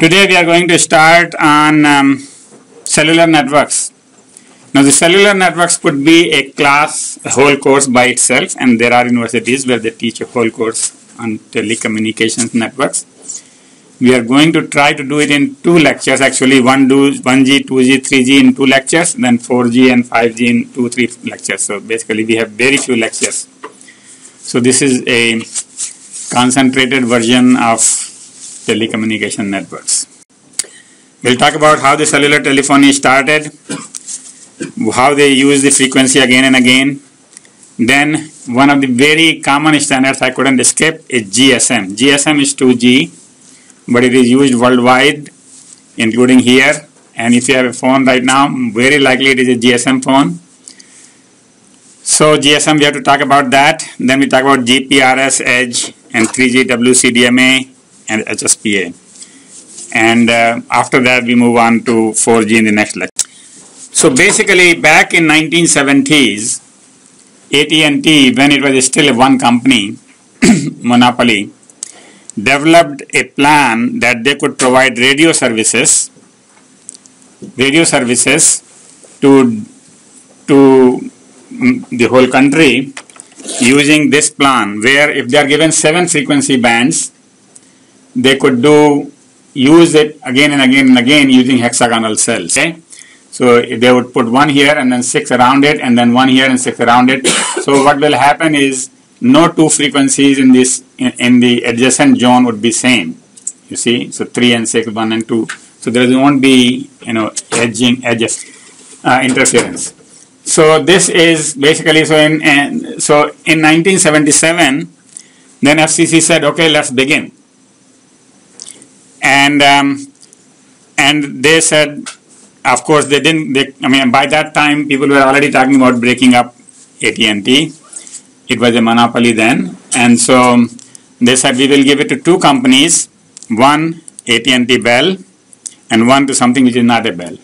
Today we are going to start on cellular networks. Now the cellular networks could be a class, a whole course by itself, and there are universities where they teach a whole course on telecommunications networks. We are going to try to do it in two lectures actually, 1G, 2G, 3G in two lectures, then 4G and 5G in 2-3 lectures. So basically we have very few lectures. So this is a concentrated version of telecommunication networks. We'll talk about how the cellular telephony started, how they use the frequency again and again. Then one of the very common standards I couldn't escape is GSM. GSM is 2G, but it is used worldwide, including here. And if you have a phone right now, very likely it is a GSM phone. So GSM, we have to talk about that. Then we talk about GPRS, EDGE, and 3G, WCDMA, and HSPA. And after that, we move on to 4G in the next lecture. So basically, back in 1970s, AT&T, when it was still one company, monopoly, developed a plan that they could provide radio services to the whole country using this plan, where if they are given 7 frequency bands, they could use it again and again and again using hexagonal cells. Okay? So they would put 1 here and then 6 around it, and then 1 here and 6 around it. So what will happen is no two frequencies in the adjacent zone would be same. You see, so 3 and 6, 1 and 2. So there won't be interference. So this is basically so in 1977, then FCC said, okay, let's begin. And they said, of course they didn't. By that time people were already talking about breaking up AT&T. It was a monopoly then, and so they said we will give it to 2 companies, one AT&T Bell and one to something which is not a Bell.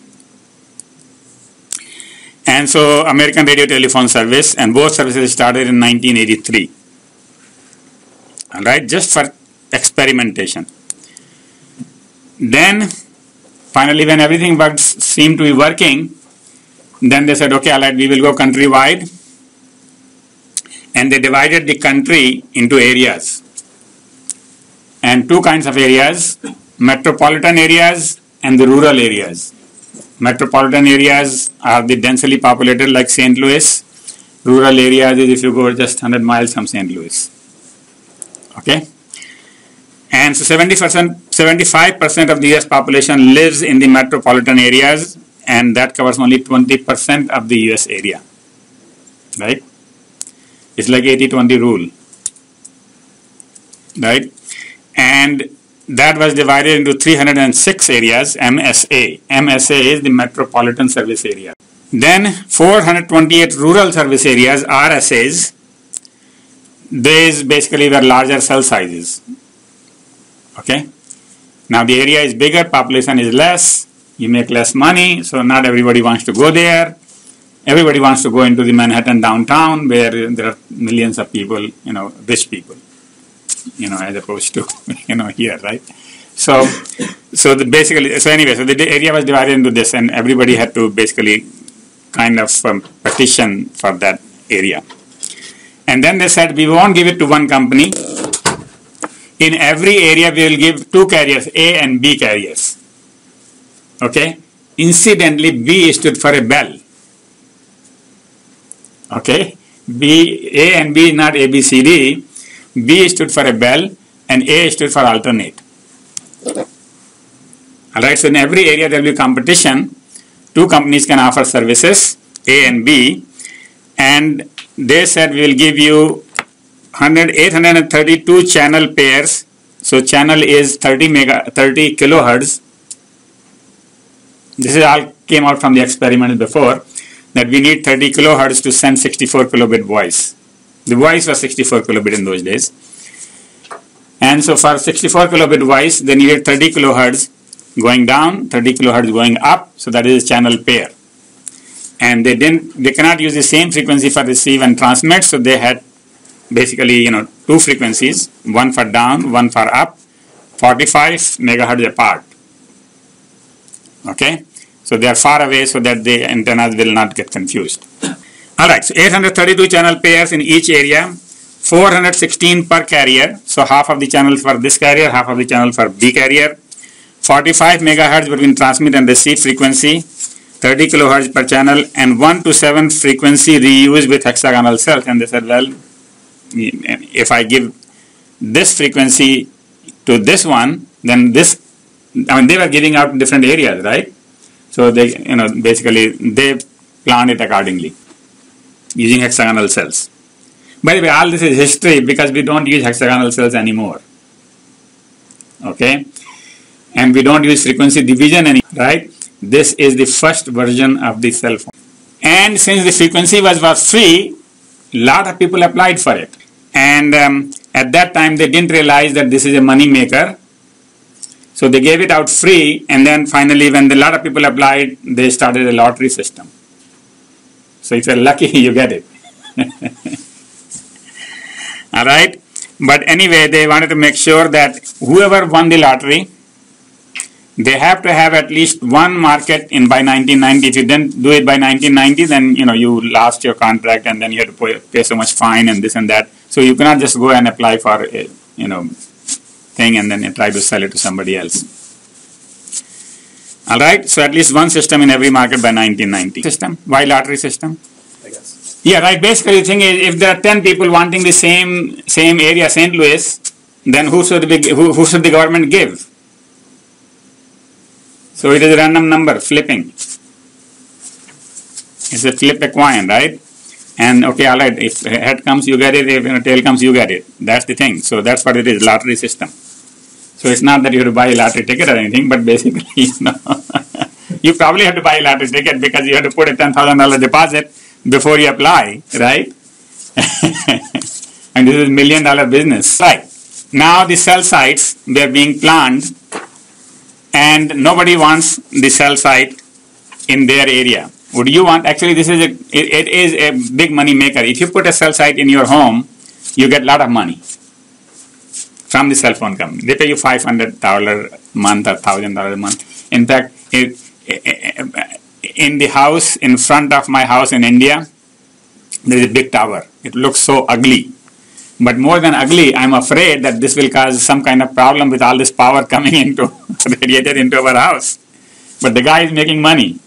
And so American Radio Telephone Service, and both services started in 1983. Alright, just for experimentation. Then finally when everything seemed to be working, then they said, okay, alright, we will go countrywide. And they divided the country into areas, and 2 kinds of areas: metropolitan areas and the rural areas. Metropolitan areas are the densely populated, like St. Louis. Rural areas is if you go just 100 miles from St. Louis. Okay, and so 75% of the US population lives in the metropolitan areas, and that covers only 20% of the US area, right? It's like 80-20 rule, right? And that was divided into 306 areas, MSA. MSA is the Metropolitan Service Area. Then 428 rural service areas, RSAs. These basically were larger cell sizes. Okay? Now the area is bigger, population is less, you make less money, so not everybody wants to go there. Everybody wants to go into the Manhattan downtown where there are millions of people, rich people, as opposed to, here, right? So the area was divided into this, and everybody had to basically kind of petition for that area. And then they said, we won't give it to one company. In every area, we will give 2 carriers, A and B carriers. Okay? Incidentally, B stood for a Bell. Okay, B, A and B, not A, B, C, D. B stood for a Bell and A stood for alternate. Alright, so in every area there will be competition. 2 companies can offer services, A and B. And they said we will give you 832 channel pairs. So channel is 30 kilohertz. This is all came out from the experiment before, that we need 30 kilohertz to send 64 kilobit voice. The voice was 64 kilobit in those days. And so for 64 kilobit voice, they needed 30 kilohertz going down, 30 kilohertz going up. So that is a channel pair. And they cannot use the same frequency for receive and transmit. So they had basically, 2 frequencies, one for down, one for up, 45 megahertz apart. Okay, so they are far away so that the antennas will not get confused. Alright, so 832 channel pairs in each area, 416 per carrier, so half of the channels for this carrier, half of the channel for B carrier, 45 megahertz between transmit and receive frequency, 30 kilohertz per channel, and 1 to 7 frequency reuse with hexagonal cells. And they said, well, if I give this frequency to this one, then this, I mean, they were giving out different areas, right? So they, you know, basically they planned it accordingly, using hexagonal cells. By the way, all this is history because we don't use hexagonal cells anymore. Okay? And we don't use frequency division anymore, right? This is the first version of the cell phone. And since the frequency was free, a lot of people applied for it. And at that time, they didn't realize that this is a money maker. So they gave it out free, and then finally, when a lot of people applied, they started a lottery system. So if you're lucky, you get it. Alright? But anyway, they wanted to make sure that whoever won the lottery, they have to have at least one market in by 1990. If you didn't do it by 1990, then you know you lost your contract, and then you have to pay so much fine and this and that. So you cannot just go and apply for a, you know, thing and then you try to sell it to somebody else. All right. So at least one system in every market by 1990. System? Why lottery system? I guess. Yeah. Right. Basically, the thing is, if there are 10 people wanting the same area, St. Louis, then who should the government give? So it is a random number, flipping. It's a flip a coin, right? And okay, all right, if head comes, you get it. If tail comes, you get it. That's the thing. So that's what it is, lottery system. So it's not that you have to buy a lottery ticket or anything, but basically, you know, you probably have to buy a lottery ticket because you have to put a $10,000 deposit before you apply, right? And this is $1 million business. Right. Now the cell sites, they're being planned. And nobody wants the cell site in their area. Would you want? Actually, this is it is a big money maker. If you put a cell site in your home, you get a lot of money from the cell phone company. They pay you $500 a month or $1,000 a month. In fact, in the house in front of my house in India, there is a big tower. It looks so ugly. But more than ugly, I'm afraid that this will cause some kind of problem with all this power coming into, radiated into our house. But the guy is making money,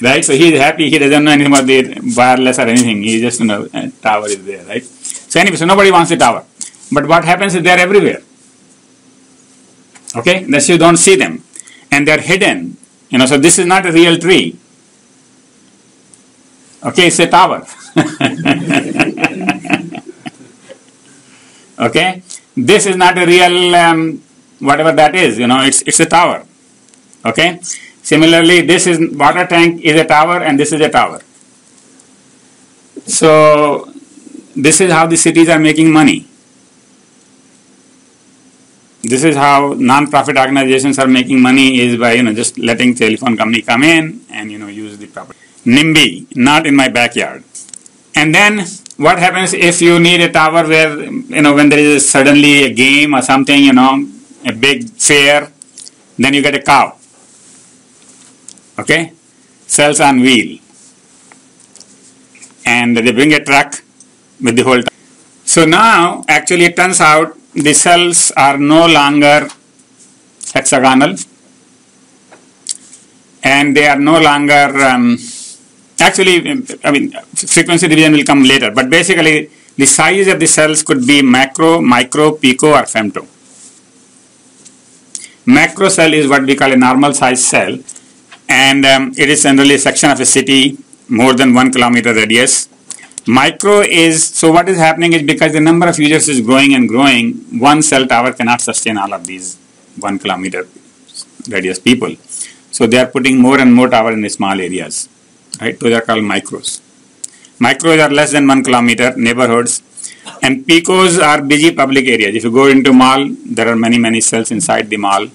right? So he's happy. He doesn't know anything about the wireless or anything. He just, you know, a tower is there, right? So anyway, so nobody wants the tower. But what happens is they're everywhere. Okay? Unless you don't see them. And they're hidden. You know, so this is not a real tree. Okay? It's a tower. Okay, this is not a real whatever that is, you know, it's a tower. Okay, similarly, this is water tank is a tower and this is a tower. So this is how the cities are making money. This is how non-profit organizations are making money, is by, you know, just letting telephone company come in and, you know, use the property. NIMBY, not in my backyard. And then what happens if you need a tower where, you know, when there is suddenly a game or something, you know, a big fair, then you get a cow. Okay? Cells on wheel. And they bring a truck with the whole tower. So now, actually it turns out the cells are no longer hexagonal. And they are no longer... actually, I mean, frequency division will come later, but basically the size of the cells could be macro, micro, pico or femto. Macro cell is what we call a normal size cell, and it is generally a section of a city more than 1 kilometer radius. Micro is, so what is happening is because the number of users is growing and growing, one cell tower cannot sustain all of these 1 kilometer radius people. So they are putting more and more towers in the small areas. Right, those are called micros. Micros are less than 1 kilometer neighborhoods, and picos are busy public areas. If you go into mall, there are many cells inside the mall.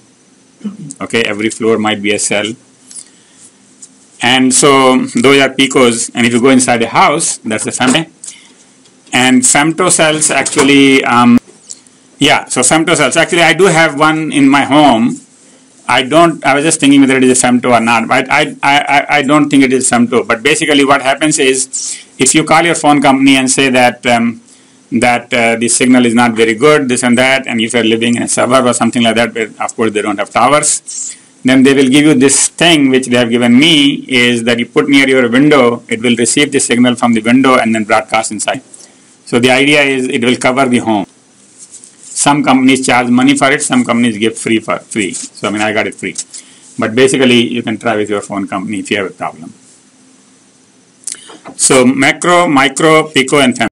Okay, every floor might be a cell, and so those are picos. And if you go inside a house, that's a femto. And femto cells actually, yeah. So femto cells. Actually, I do have one in my home. I was just thinking whether it is a FEMTO or not. I don't think it is FEMTO. But basically, what happens is, if you call your phone company and say that the signal is not very good, this and that, and if you are living in a suburb or something like that, where of course they don't have towers, then they will give you this thing which they have given me, is that you put near your window, it will receive the signal from the window and then broadcast inside. So the idea is it will cover the home. Some companies charge money for it, some companies give free for free. So I mean, I got it free. But basically, you can try with your phone company if you have a problem. So macro, micro, pico and femto.